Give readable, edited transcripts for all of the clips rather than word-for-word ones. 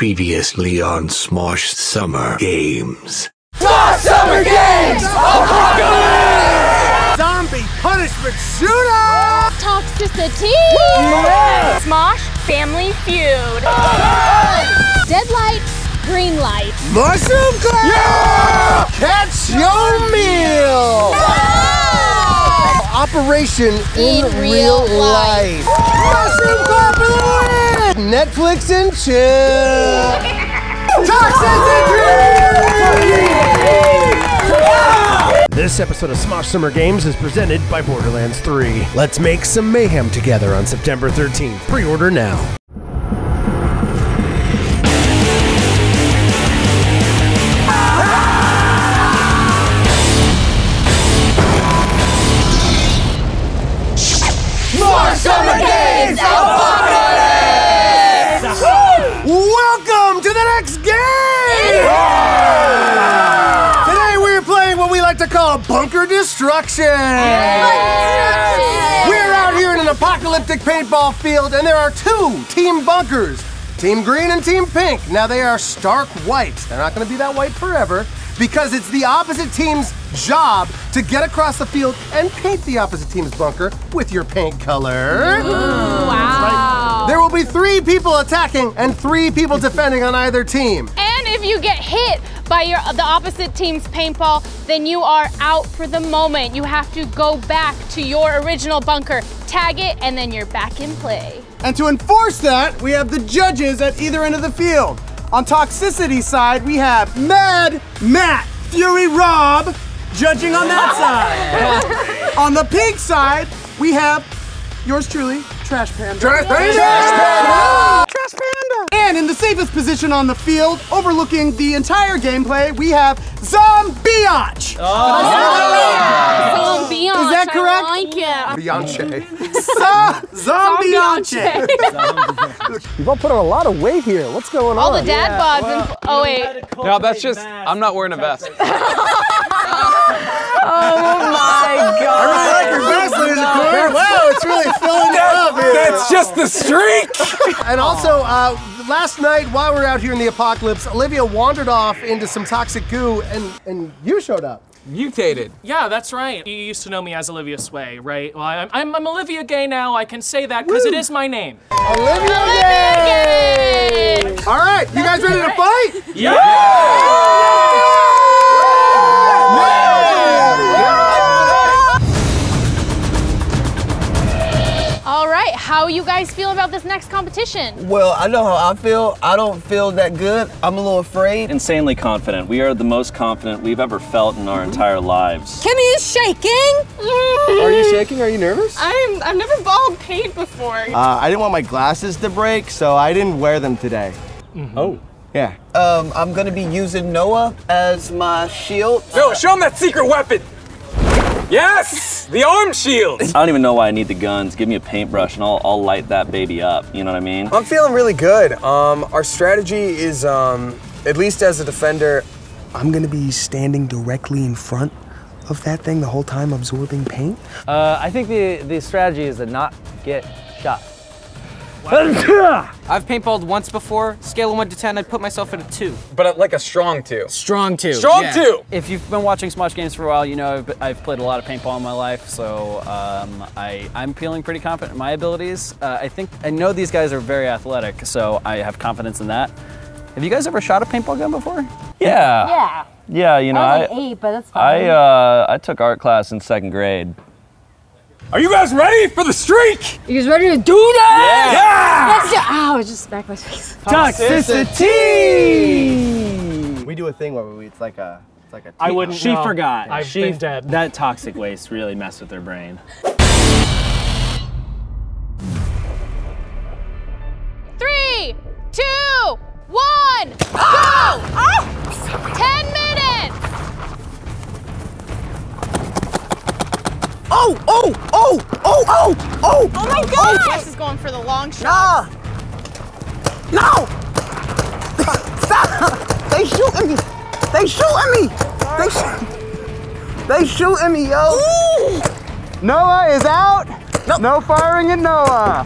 Previously on Smosh Summer Games. Smosh Summer Games! Apocalypse! Zombie Punishment Shootout! ToxiciTea! Yeah! Smosh Family Feud! Oh! Dead light, green light. Mushroom Club! Yeah! Catch your meal! Yeah! Operation in real life. Mushroom Club for the win! Netflix and chill. This episode of Smosh Summer Games is presented by Borderlands 3. Let's make some mayhem together on September 13th. Pre-order now. Smosh Summer Games! Welcome to the next game! Yeah! Today we're playing what we like to call bunker destruction. Yeah! We're out here in an apocalyptic paintball field, and there are two team bunkers, Team Green and Team Pink. Now they are stark white. They're not gonna be that white forever, because it's the opposite team's job to get across the field and paint the opposite team's bunker with your paint color. Ooh, wow. That's right. There will be 3 people attacking and 3 people defending on either team. And if you get hit by the opposite team's paintball, then you are out for the moment. You have to go back to your original bunker, tag it, and then you're back in play. And to enforce that, we have the judges at either end of the field. On Toxicity's side, we have Mad Matt Fury Rob judging on that side. On the pink side, we have yours truly, Trash Panda. Trash Panda! Trash Panda! Trash Panda! And in the safest position on the field, overlooking the entire gameplay, we have Zombiance. Oh. Zombiance. Is that correct? Zombiance. You've all put on a lot of weight here. What's going on? All the dad bods. Well, oh wait. No, that's just. I'm not wearing a vest. Oh my God! I really like your vest, Lasercorn. Wow, it's really filling it up here. That's just the streak. And also, last night while we were out here in the apocalypse, Olivia wandered off into some toxic goo, and you showed up. Mutated. Yeah, that's right. You used to know me as Olivia Sway, right? Well, I'm Olivia Gay now. I can say that because it is my name. Olivia Gay. All right, you guys ready to fight? Yeah. How you guys feel about this next competition? Well, I know how I feel. I don't feel that good. I'm a little afraid. Insanely confident. We are the most confident we've ever felt in our entire lives. Kimmy is shaking. Are you shaking? Are you nervous? I've never balled paint before. I didn't want my glasses to break, so I didn't wear them today. Oh. Yeah. I'm gonna be using Noah as my shield. No, show him that secret weapon. Yes! The arm shield! I don't even know why I need the guns. Give me a paintbrush and I'll light that baby up. You know what I mean? I'm feeling really good. Our strategy is, at least as a defender, I'm gonna be standing directly in front of that thing the whole time absorbing paint. I think the strategy is to not get shot. Wow. I've paintballed once before. Scale of 1 to 10, I'd put myself at a 2. But like a strong 2. Strong 2. Strong 2! If you've been watching Smosh Games for a while, you know I've played a lot of paintball in my life, so I'm feeling pretty confident in my abilities. I know these guys are very athletic, so I have confidence in that. Have you guys ever shot a paintball gun before? Yeah. Yeah. Yeah, you know, I was like 8, but that's fine. I took art class in 2nd grade. Are you guys ready for the streak? You guys ready to do that? Yeah! Ow, it's just back my face. Toxicity! We do a thing where it's like a I wouldn't. She forgot. I've been dead. That toxic waste really messed with her brain. Oh! Oh my God! Wes is going for the long shot. Nah! No! Stop! They shoot at me! They shoot at me! They shoot at me, yo! Ooh. Noah is out. Nope. No firing at Noah.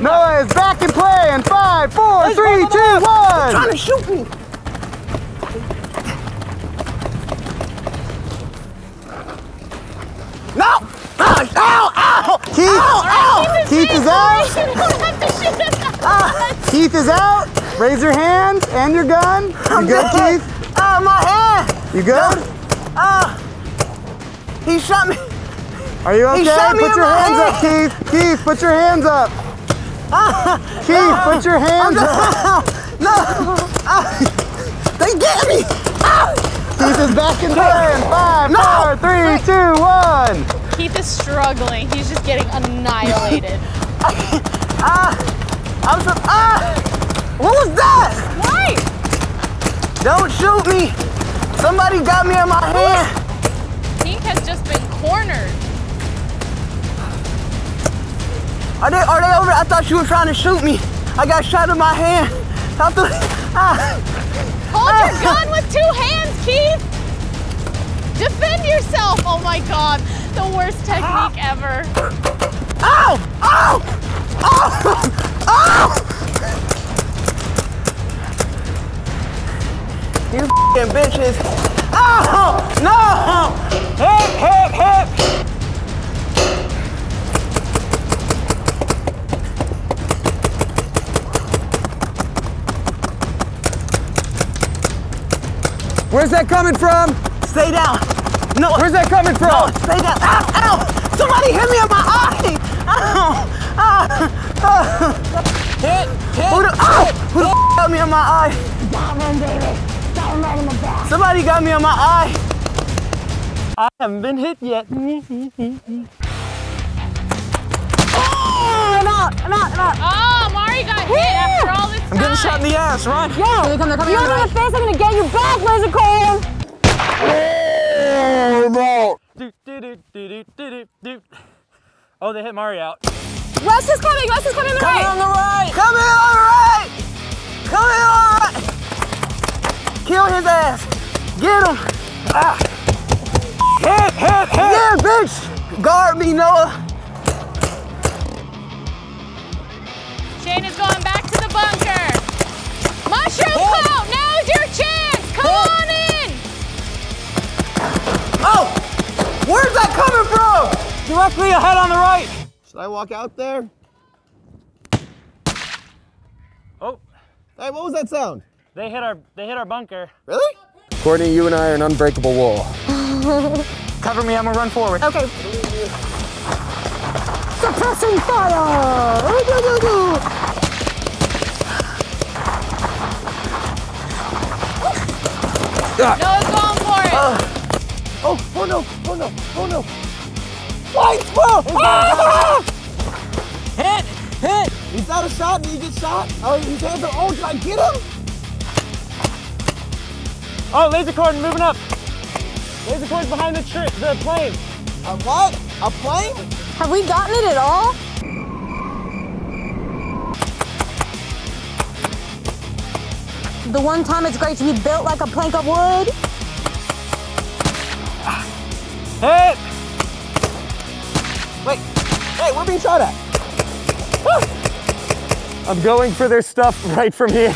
Noah is back in play in 5. 5, 4, 3, 2, 1! They're trying to shoot me! No! Ow! Ow! Ow! Keith! Ow! Ow! Keith is out! Keith is out! Raise your hand and your gun. You good, Keith? Oh, my hand! You good? He shot me. Are you okay? Put your hands up, Keith. Keith, put your hands up. Keith, put your hands up. No. They get me. Keith is back in time. 5, 4, 3, 2, 1. Keith is struggling. He's just getting annihilated. What was that? Why? Don't shoot me. Somebody got me in my hand. Pink has just been cornered. Are they over? I thought you were trying to shoot me. I got shot in my hand. Hold your gun with two hands, Keith. Defend yourself. Oh my God, the worst technique ever. Ow! Ow! Ow! Ow! You f***ing bitches. Oh, no! Hip, hip, hip! Where's that coming from? Stay down. No. Where's that coming from? No, stay down. Ow, ow! Somebody hit me in my eye! Ow! Hit, hit, who the f*** got me in my eye? Diamond, baby. Right in the back. Somebody got me on my eye. I haven't been hit yet. Oh, I'm out. Oh, Mari got hit after all this time. I'm getting shot in the ass, right? Yeah. They're coming. You're in the face, I'm going to get you back, Lasercorn. Oh, no. Oh, they hit Mari out. Wes is coming right. Coming on the right. Kill his ass! Get him! Hit! Yeah, bitch! Guard me, Noah! Shane is going back to the bunker. Mushroom clout! Now's your chance! Come on in! Oh! Where's that coming from? Directly ahead on the right. Should I walk out there? Oh! Hey, what was that sound? They hit our bunker. Really? Courtney, you and I are an unbreakable wall. Cover me, I'm gonna run forward. Okay. Suppressing fire! No, it's going for it! Oh no. Lights, bro! Hit! He's out of shot, did he get shot? Oh, his hands are old, did I get him? Oh, Lasercorn moving up. Lasercorn's behind the plane. A what? A plane? Have we gotten it at all? The one time it's great to be built like a plank of wood. Hey! Wait, hey, we're being shot at. Woo! I'm going for their stuff right from here.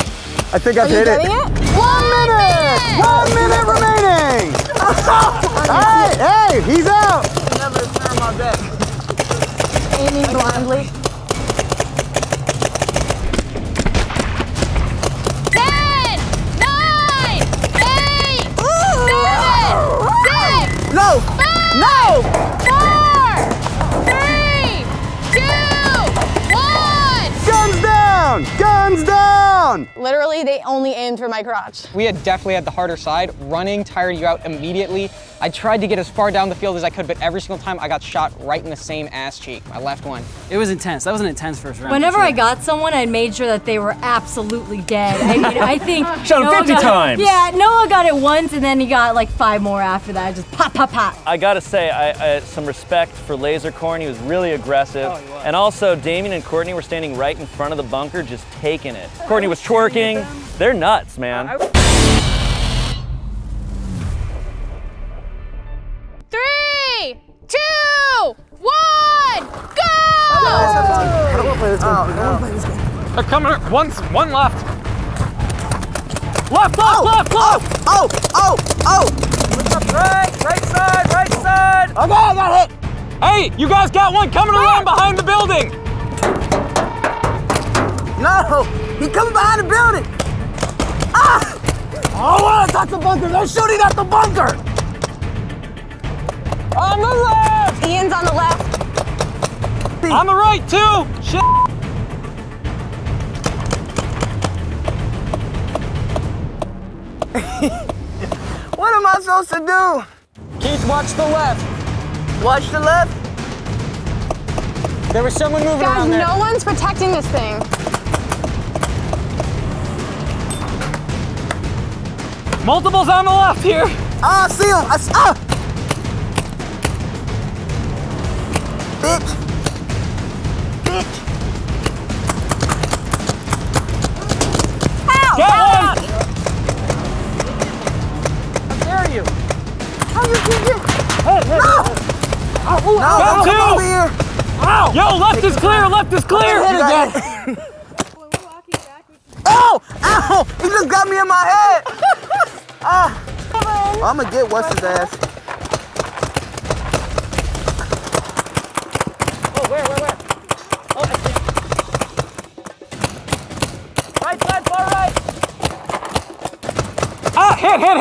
I think I've hit it. Are you getting it? 1 minute! 1 minute remaining! Hey, he's out! Never turn my back. Aiming blindly. Literally, they only aimed for my crotch. We had definitely had the harder side. Running tired you out immediately. I tried to get as far down the field as I could, but every single time I got shot right in the same ass cheek, my left one. It was intense. That was an intense first round. Whenever I got someone, I made sure that they were absolutely dead. I mean, I think shot him 50 times. Yeah, Noah got it once, and then he got like 5 more after that. Just pop, pop, pop. I gotta say, I some respect for Lasercorn. He was really aggressive, he was. And also Damien and Courtney were standing right in front of the bunker, just taking it. Courtney was twerking. They're nuts, man. 3, 2, 1, go! I don't want to play this game. They're coming. One left. Left, oh, left, left! Oh, oh, oh! Left, right, right side, right side! Okay, I got it! Hey, you guys got one coming around behind the building! No! He's coming behind the building! Ah! Oh, wow, that's the bunker! They're shooting at the bunker! On the left! Ian's on the left. On the right, too! Shit! What am I supposed to do? Keith, watch the left. Watch the left? There was someone moving around there. Guys, no one's protecting this thing. Multiples on the left here. Ah, see him. Ah! Bitch. Bitch. Ow! Get out! You. How you keep it? Hey, hey, no! Oh, no, got two! Here. Ow. Yo, left is clear, left is clear! Hit again! Oh! Ow! He just got me in my head! Ah! I'm gonna get Wes's ass. Oh, where? Oh, I see. Right side, far right! Ah! Hit! Hit!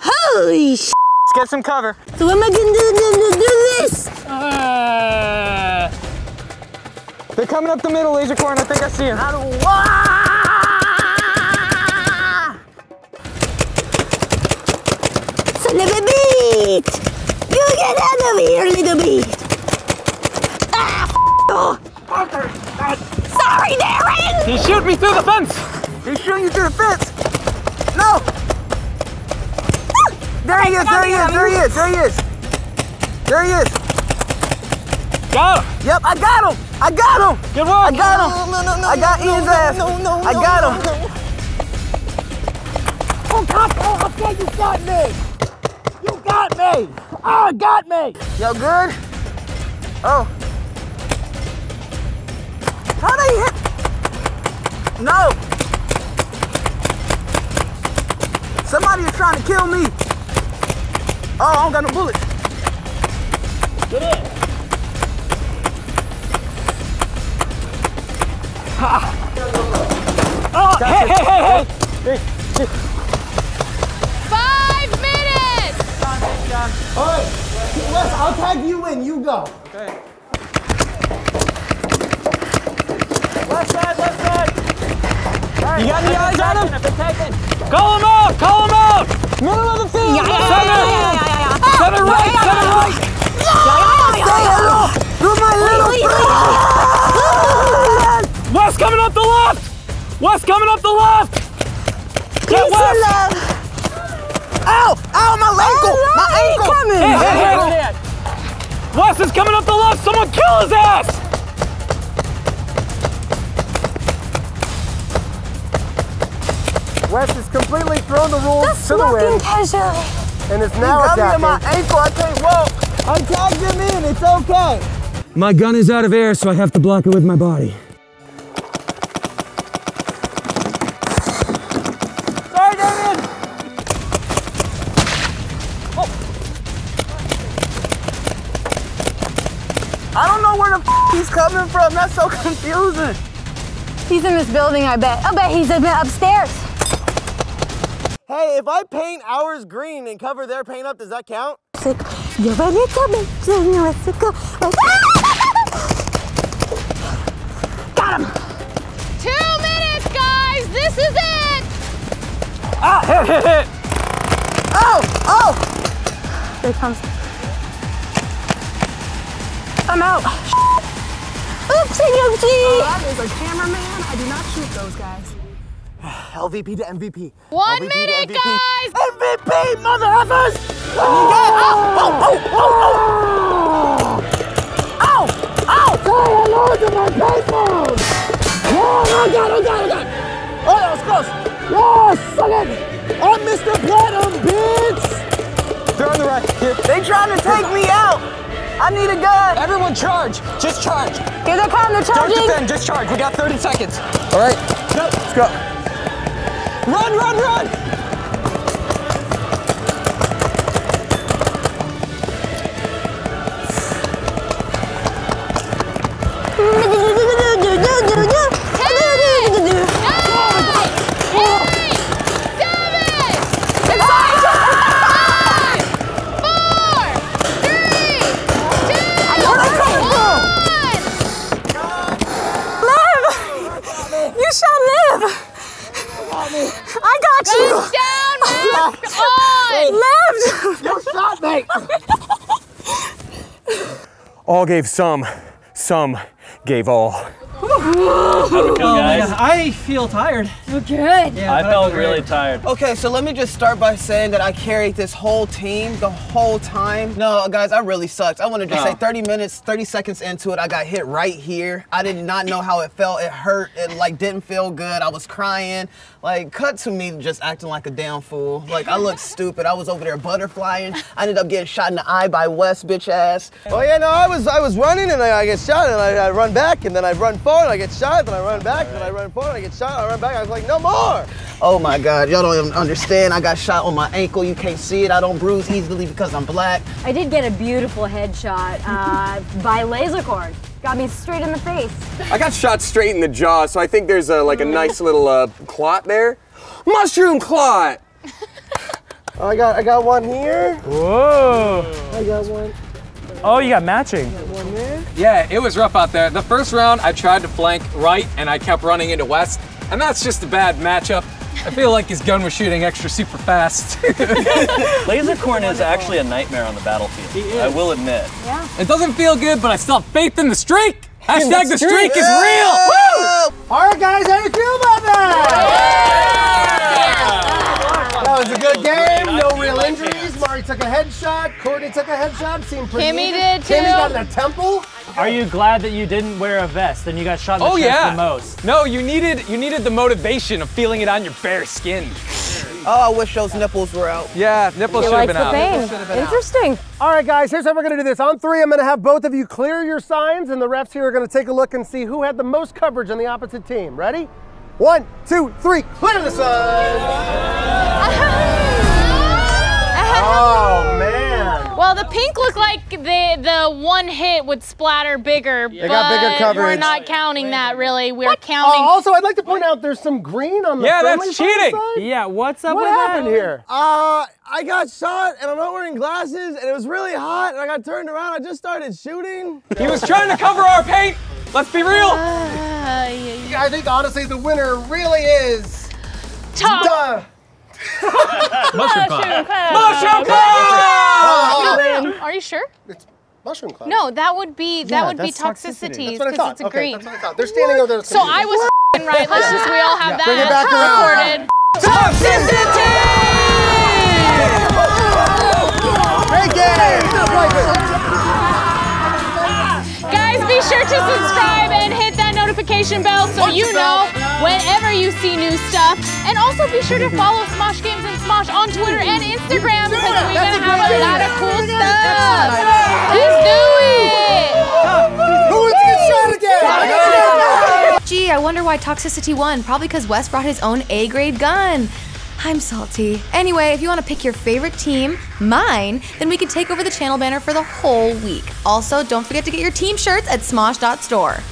Holy sh! Let's get some cover. So am I gonna do this? They're coming up the middle, Lasercorn. I think I see him. Son of a bitch! You get out of here, little bitch! Ah! Bunker. Sorry, Darren! He shoot me through the fence! He's shooting you through the fence! No! There he is! Got him! Yep, I got him! Good work! I got him! I got Ian's ass! I got him! Oh, God! Oh, okay, you got me! You got me! Oh, got me! Yo, good? Oh. How do you hit? No! Somebody is trying to kill me. Oh, I don't got no bullets. Get in. Oh, hey. 5 minutes! All right, Wes, I'll tag you in. You go. Okay. Left side! Right, you got the eyes on him? Call him out! Middle of the field! Center right! Center right! Wes coming up the left! Get Wes! Ow! My ankle! Wes is coming up the left! Someone kill his ass! Wes has completely thrown the rules to the wind. And it's now attacking. He got me in my ankle, I can't walk. I tagged him in, it's okay. My gun is out of air, so I have to block it with my body. Sorry, Damien. Oh. I don't know where the f he's coming from. That's so confusing. He's in this building, I bet. I bet he's upstairs. Hey, if I paint ours green and cover their paint up, does that count? Got him! 2 minutes, guys! This is it! Ah, hit! Oh! There he comes. I'm out. Oopsie doopsie! Oh, that is a cameraman. I do not shoot those guys. LVP to MVP. 1 minute, guys! MVP, motherfuckers! Oh! Ow! Say hello to my baseball! Oh, my God! Oh, that was close! Yes! Again! on Mr. Platinum, bitch! They're on the right. Here. They trying to take me out! I need a gun! Everyone charge! Just charge! Here they come, they're charging! Don't defend, just charge. We got 30 seconds. All right, let's go. Run, run, run! All gave some gave all. Oh, guys. I feel tired. You're good. Yeah, I felt really tired. Okay, so let me just start by saying that I carried this whole team the whole time. No, guys, I really sucked. I want to just say 30 minutes, 30 seconds into it, I got hit right here. I did not know how it felt. It hurt. It like didn't feel good. I was crying. Like, cut to me just acting like a damn fool. Like, I looked stupid. I was over there butterflying. I ended up getting shot in the eye by Wes, bitch ass. Oh yeah, no, I was running and I get shot and I run back and then I run forward. I get shot, then I run back, then I run forward, I get shot, I run back, I was like, no more! Oh my God, y'all don't even understand. I got shot on my ankle, you can't see it, I don't bruise easily because I'm black. I did get a beautiful headshot by Lasercorn. Got me straight in the face. I got shot straight in the jaw, so I think there's like a nice little clot there. Mushroom clot! Oh, I got one here. Whoa! I got one. Oh, you got matching. Yeah, it was rough out there. The first round, I tried to flank right, and I kept running into Wes, and that's just a bad matchup. I feel like his gun was shooting extra super fast. Lasercorn is actually a nightmare on the battlefield. He is. I will admit. Yeah. It doesn't feel good, but I still have faith in the streak. Hashtag the streak is real. Woo! All right, guys, how do you feel about that? Yeah! That was a good game. No real injuries. Mari took a headshot, Courtney took a headshot, seemed pretty Kimmy did too. Kimmy got in the temple. Are you glad that you didn't wear a vest and you got shot in the chest the most? No, you needed the motivation of feeling it on your bare skin. Oh, I wish those nipples were out. Yeah, nipples should have been out. Interesting. All right, guys, here's how we're going to do this. On three, I'm going to have both of you clear your signs, and the refs here are going to take a look and see who had the most coverage on the opposite team. Ready? 1, 2, 3, clear the signs! Oh, man. Well, the pink looked like the one hit would splatter bigger, yeah. But got bigger coverage. We're not counting that, really. We're counting. Also, I'd like to point out there's some green on the friendly side. Yeah, that's cheating. Yeah, what's up with that? What happened here? I got shot, and I'm not wearing glasses, and it was really hot, and I got turned around. I just started shooting. He was trying to cover our paint. Let's be real. Yeah, I think, honestly, the winner really is... Tom. Mushroom cloud! No, are you sure? It's mushroom cloud. No, that would be ToxiciTea because it's a green. That's what I thought. They're standing over there. So I was right. Let's just we all have that. Bring it back around. ToxiciTea! Great game! Guys, be sure to subscribe and hit that notification bell so you know whenever you see new stuff. And also be sure to follow Smosh Games and Smosh on Twitter and Instagram because we're gonna have a lot of cool stuff. Let's do it! Who wants to get shot again? Gee, I wonder why ToxiciTea won. Probably because Wes brought his own A-grade gun. I'm salty. Anyway, if you want to pick your favorite team, mine, then we can take over the channel banner for the whole week. Also, don't forget to get your team shirts at smosh.store.